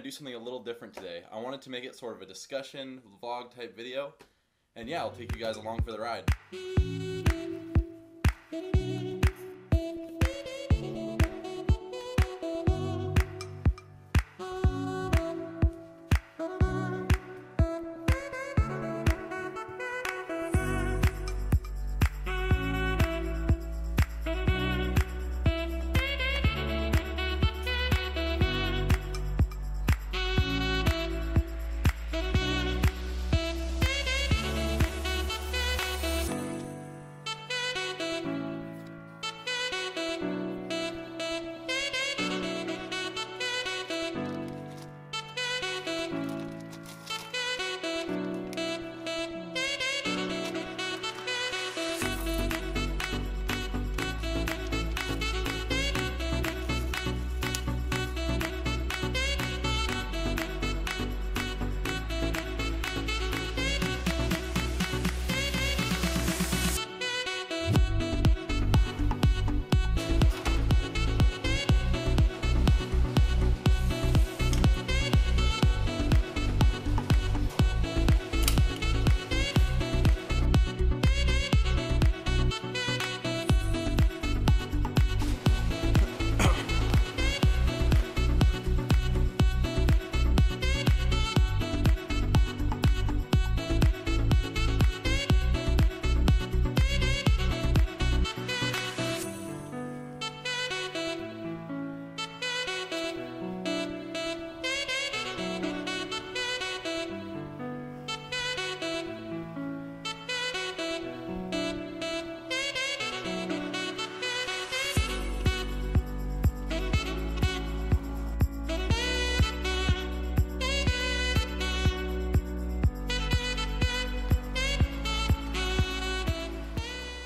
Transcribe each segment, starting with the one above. going to do something a little different today. I wanted to make it sort of a discussion, vlog type video, and yeah, I'll take you guys along for the ride.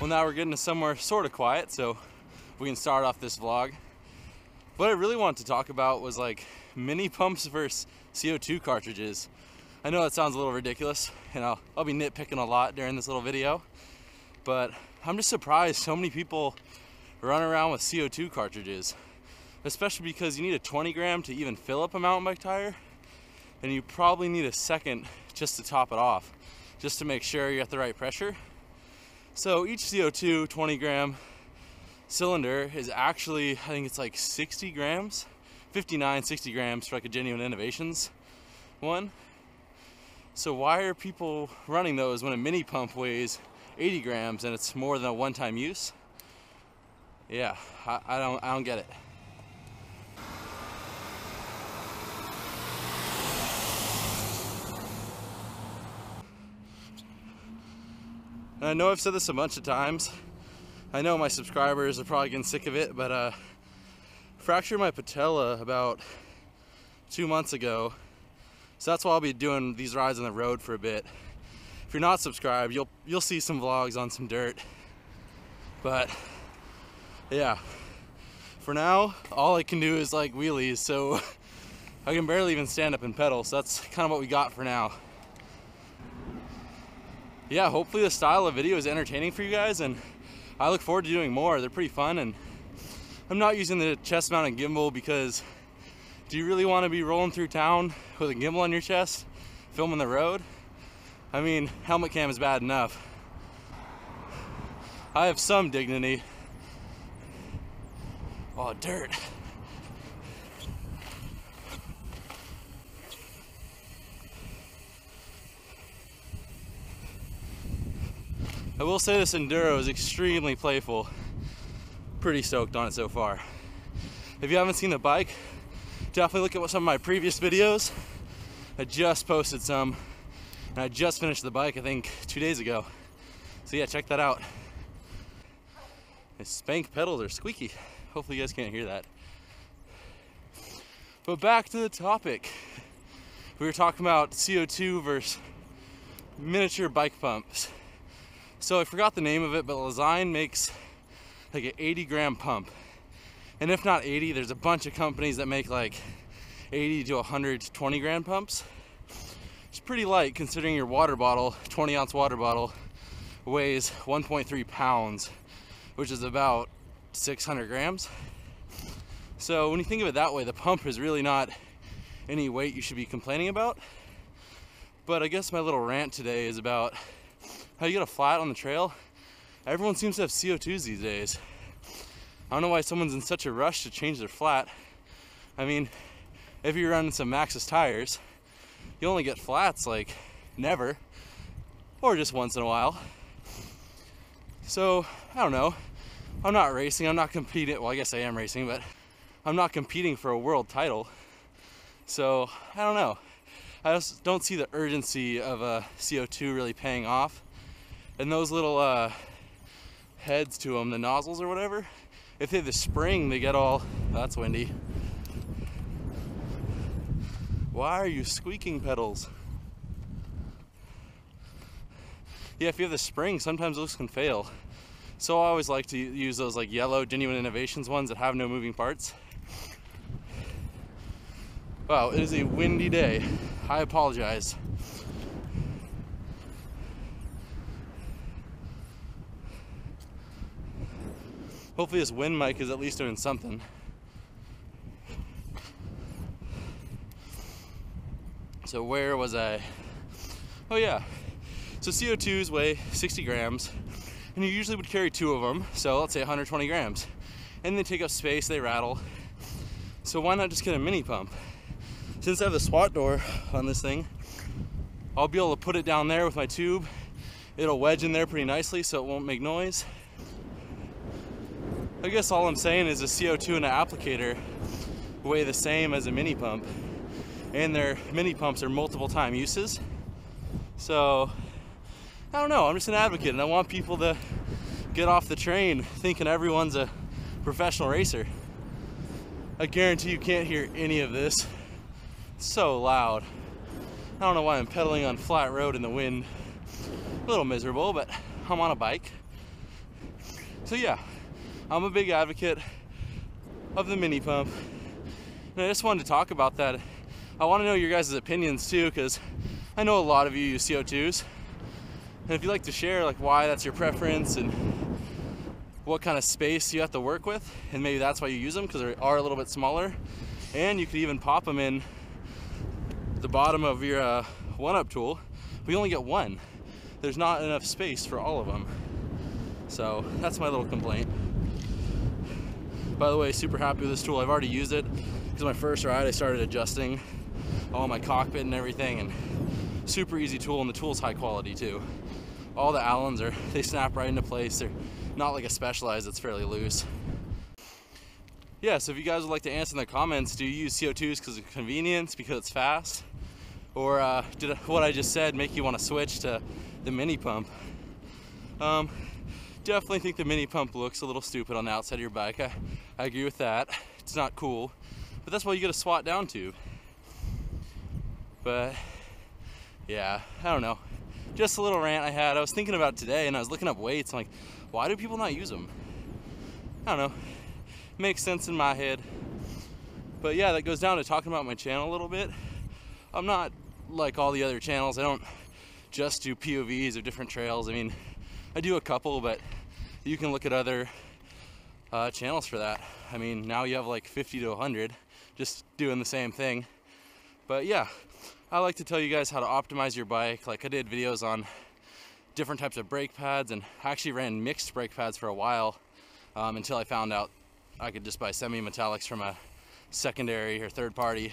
Well, now we're getting to somewhere sort of quiet so we can start off this vlog. What I really wanted to talk about was like mini pumps versus CO2 cartridges. I know that sounds a little ridiculous and I'll be nitpicking a lot during this little video, but I'm just surprised so many people run around with CO2 cartridges, especially because you need a 20 gram to even fill up a mountain bike tire, and you probably need a second just to top it off, just to make sure you're at the right pressure. So each CO2 20 gram cylinder is actually, I think it's like 60 grams, 59, 60 grams for like a Genuine Innovations one. So why are people running those when a mini pump weighs 80 grams and it's more than a one-time use? Yeah, I don't get it. I know I've said this a bunch of times. I know my subscribers are probably getting sick of it, but fractured my patella about 2 months ago. So that's why I'll be doing these rides on the road for a bit. If you're not subscribed, you'll see some vlogs on some dirt. But yeah, for now, all I can do is like wheelies, so I can barely even stand up and pedal. So that's kind of what we got for now. Yeah, hopefully the style of video is entertaining for you guys, and I look forward to doing more. They're pretty fun, and I'm not using the chest mounted gimbal because do you really want to be rolling through town with a gimbal on your chest filming the road? I mean, helmet cam is bad enough. I have some dignity. Oh, dirt. I will say this enduro is extremely playful. Pretty stoked on it so far. If you haven't seen the bike, definitely look at some of my previous videos. I just posted some, and I just finished the bike, I think, 2 days ago. So yeah, check that out. My spank pedals are squeaky. Hopefully you guys can't hear that. But back to the topic. We were talking about CO2 versus miniature bike pumps. So I forgot the name of it, but Lezyne makes like an 80 gram pump. And if not 80, there's a bunch of companies that make like 80 to 120 gram pumps. It's pretty light considering your water bottle, 20 ounce water bottle, weighs 1.3 pounds, which is about 600 grams. So when you think of it that way, the pump is really not any weight you should be complaining about. But I guess my little rant today is about how you get a flat on the trail. Everyone seems to have CO2s these days. I don't know why someone's in such a rush to change their flat. I mean, if you're running some Maxxis tires, you only get flats like never, or just once in a while. So, I don't know. I'm not racing, I'm not competing. Well, I guess I am racing, but I'm not competing for a world title. So, I don't know. I just don't see the urgency of CO2 really paying off. And those little heads to them, the nozzles or whatever, if they have the spring, they get all, oh, that's windy. Why are you squeaking pedals? Yeah, if you have the spring, sometimes those can fail. So I always like to use those like yellow Genuine Innovations ones that have no moving parts. Wow, it is a windy day. I apologize. Hopefully this wind mic is at least doing something. So where was I? Oh yeah. So CO2s weigh 60 grams, and you usually would carry two of them, so let's say 120 grams. And they take up space, they rattle. So why not just get a mini pump? Since I have the SWAT door on this thing, I'll be able to put it down there with my tube. It'll wedge in there pretty nicely so it won't make noise. I guess all I'm saying is a CO2 and an applicator weigh the same as a mini pump, and their mini pumps are multiple time uses. So, I don't know, I'm just an advocate, and I want people to get off the train thinking everyone's a professional racer. I guarantee you can't hear any of this. It's so loud. I don't know why I'm pedaling on flat road in the wind. A little miserable, but I'm on a bike. So yeah, I'm a big advocate of the mini pump. And I just wanted to talk about that. I want to know your guys' opinions too, because I know a lot of you use CO2s. And if you'd like to share like why that's your preference and what kind of space you have to work with, and maybe that's why you use them because they are a little bit smaller, and you could even pop them in the bottom of your one-up tool. We only get one. There's not enough space for all of them. So that's my little complaint. By the way, super happy with this tool. I've already used it because my first ride I started adjusting all my cockpit and everything, and super easy tool, and the tool's high quality too. All the Allens are, they snap right into place. They're not like a Specialized that's fairly loose. Yeah, so if you guys would like to answer in the comments, do you use CO2s because of convenience, because it's fast? Or did what I just said make you want to switch to the mini pump? Definitely think the mini pump looks a little stupid on the outside of your bike. I agree with that. It's not cool. But that's why you get a SWAT down tube. But yeah, I don't know. Just a little rant I had. I was thinking about it today, and I was looking up weights. I'm like, why do people not use them? I don't know. Makes sense in my head. But yeah, that goes down to talking about my channel a little bit. I'm not like all the other channels. I don't just do POVs or different trails. I mean, I do a couple, but you can look at other channels for that. I mean, now you have like 50 to 100 just doing the same thing. But yeah, I like to tell you guys how to optimize your bike. Like I did videos on different types of brake pads, and I actually ran mixed brake pads for a while until I found out I could just buy semi-metallics from a secondary or third party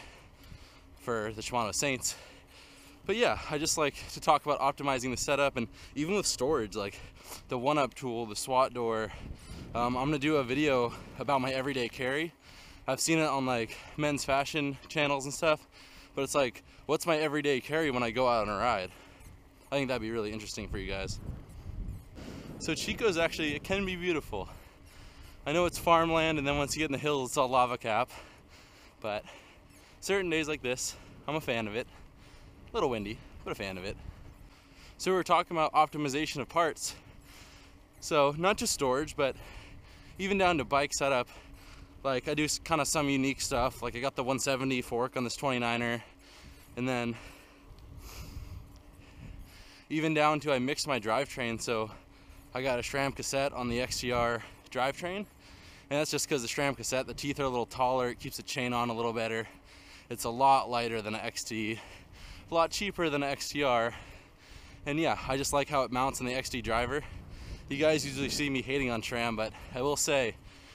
for the Shimano Saints. But yeah, I just like to talk about optimizing the setup, and even with storage, like the one-up tool, the SWAT door. I'm gonna do a video about my everyday carry. I've seen it on like men's fashion channels and stuff. But it's like, what's my everyday carry when I go out on a ride? I think that'd be really interesting for you guys. So Chico's actually, it can be beautiful. I know it's farmland, and then once you get in the hills, it's all lava cap. But certain days like this, I'm a fan of it. A little windy, but a fan of it. So we were talking about optimization of parts. So not just storage, but even down to bike setup. Like I do kind of some unique stuff. Like I got the 170 fork on this 29er, and then even down to I mixed my drivetrain. So I got a SRAM cassette on the XTR drivetrain, and that's just because the SRAM cassette, the teeth are a little taller. It keeps the chain on a little better. It's a lot lighter than an XT, a lot cheaper than an XTR. And yeah, I just like how it mounts in the XD driver. You guys usually see me hating on SRAM, but I will say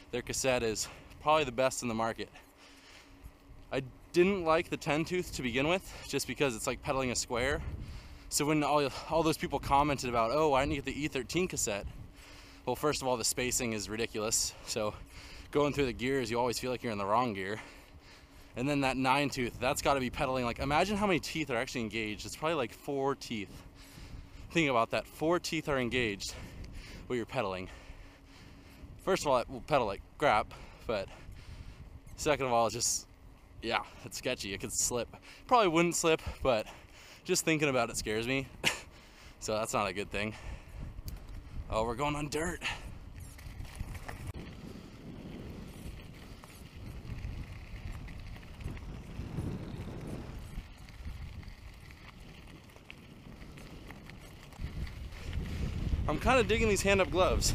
their cassette is probably the best in the market. I didn't like the 10-tooth to begin with, just because it's like pedaling a square. So when all those people commented about, oh, I need the E13 cassette. Well, first of all, the spacing is ridiculous. So going through the gears, you always feel like you're in the wrong gear. And then that 9-tooth, that's gotta be pedaling. Like, imagine how many teeth are actually engaged. It's probably like 4 teeth. Think about that, 4 teeth are engaged when you're pedaling. First of all, it will pedal like crap, but second of all, it's just, yeah, it's sketchy. It could slip. Probably wouldn't slip, but just thinking about it scares me. So that's not a good thing. Oh, we're going on dirt. I'm kind of digging these hand-up gloves.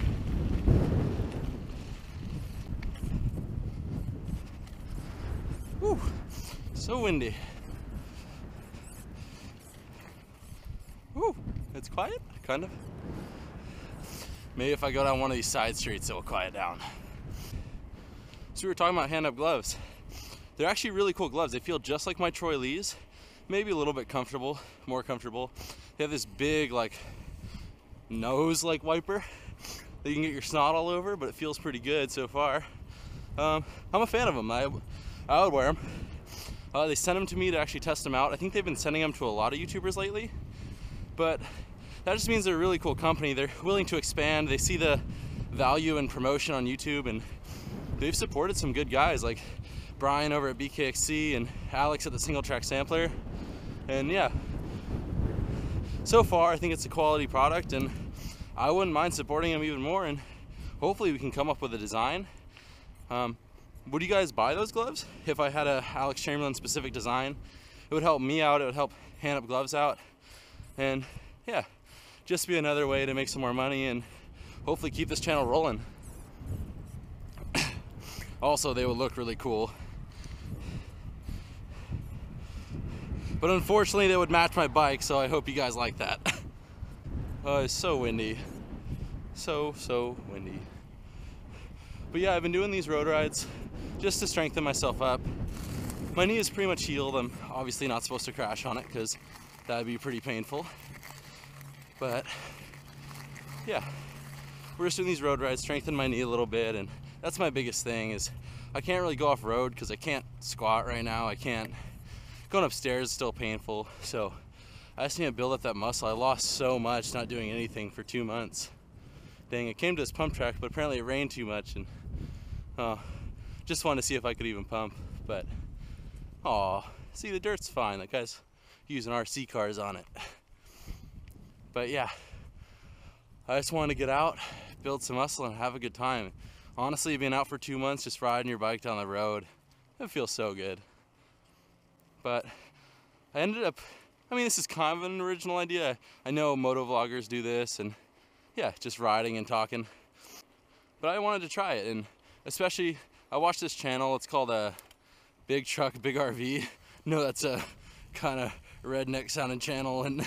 Whew, so windy. Whew, it's quiet, kind of. Maybe if I go down one of these side streets, it'll quiet down. So we were talking about hand-up gloves. They're actually really cool gloves. They feel just like my Troy Lees, maybe a little bit comfortable, more comfortable. They have this big, like, nose like wiper that you can get your snot all over, but it feels pretty good so far. I'm a fan of them. I would wear them. They sent them to me to actually test them out. I think they've been sending them to a lot of YouTubers lately, but that just means they're a really cool company. They're willing to expand. They see the value and promotion on YouTube, and they've supported some good guys like Brian over at bkxc and Alex at the Single Track Sampler. And yeah, so far I think it's a quality product, and I wouldn't mind supporting them even more, and hopefully we can come up with a design. Would you guys buy those gloves? If I had a Alex Chamberlain specific design, it would help me out, it would help Hand Up Gloves out, and yeah, just be another way to make some more money and hopefully keep this channel rolling. Also, they would look really cool, but unfortunately they would match my bike, so I hope you guys like that. Oh, it's so windy. So windy. But yeah, I've been doing these road rides just to strengthen myself up. My knee is pretty much healed. I'm obviously not supposed to crash on it because that would be pretty painful. But yeah, we're just doing these road rides, strengthen my knee a little bit, and that's my biggest thing is I can't really go off road because I can't squat right now. I can't. Going upstairs is still painful, so I just need to build up that muscle. I lost so much not doing anything for 2 months. Dang, I came to this pump track, but apparently it rained too much, and just wanted to see if I could even pump, but oh, see, the dirt's fine. That guy's using RC cars on it. But yeah, I just wanted to get out, build some muscle, and have a good time. Honestly, being out for 2 months, just riding your bike down the road, it feels so good. But I ended up, I mean, this is kind of an original idea. I know moto vloggers do this, and yeah, just riding and talking. But I wanted to try it, and especially, I watched this channel, it's called Big Truck Big RV. No, that's a kind of redneck sounding channel, and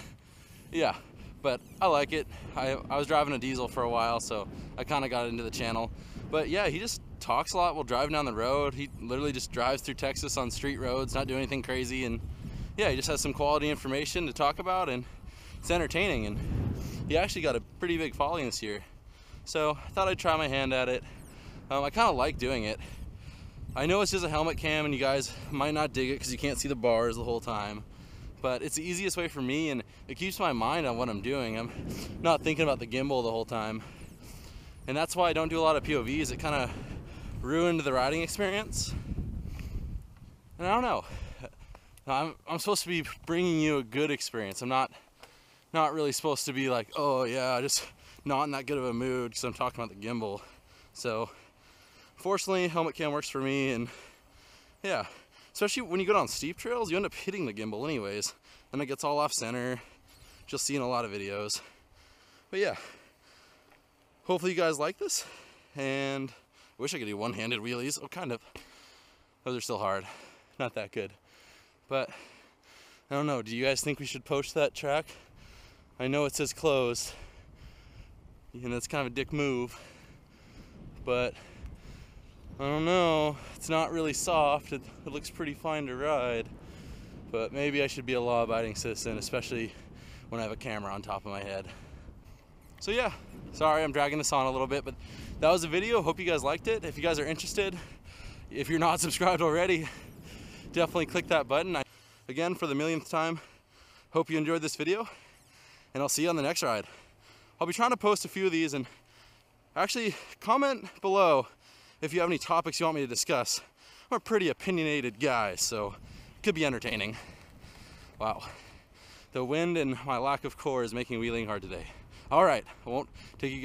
yeah, but I like it. I was driving a diesel for a while, so I kind of got into the channel. But yeah, he just talks a lot while driving down the road. He literally just drives through Texas on street roads, not doing anything crazy, and yeah, he just has some quality information to talk about, and it's entertaining, and he actually got a pretty big following this year. So I thought I'd try my hand at it. I kind of like doing it. I know it's just a helmet cam and you guys might not dig it because you can't see the bars the whole time, but it's the easiest way for me, and it keeps my mind on what I'm doing. I'm not thinking about the gimbal the whole time, and that's why I don't do a lot of POVs. It kind of ruined the riding experience, and I don't know, I'm supposed to be bringing you a good experience. I'm not really supposed to be like, oh yeah, just not in that good of a mood because I'm talking about the gimbal. So fortunately, helmet cam works for me, and yeah, especially when you go down steep trails, you end up hitting the gimbal anyways, and it gets all off center, which you'll see in a lot of videos. But yeah, hopefully you guys like this, and I wish I could do one-handed wheelies. Oh, kind of. Those are still hard. Not that good. But I don't know, do you guys think we should poach that track? I know it says closed, and that's kind of a dick move, but I don't know, it's not really soft, it looks pretty fine to ride, but maybe I should be a law-abiding citizen, especially when I have a camera on top of my head. So yeah, sorry I'm dragging this on a little bit, but that was the video. Hope you guys liked it. If you guys are interested, if you're not subscribed already, definitely click that button. Again, for the millionth time, hope you enjoyed this video, and I'll see you on the next ride. I'll be trying to post a few of these, and actually comment below if you have any topics you want me to discuss. I'm a pretty opinionated guy, so it could be entertaining. Wow, the wind and my lack of core is making wheeling hard today. All right, I won't take you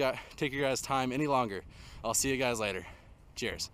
guys' time any longer. I'll see you guys later. Cheers.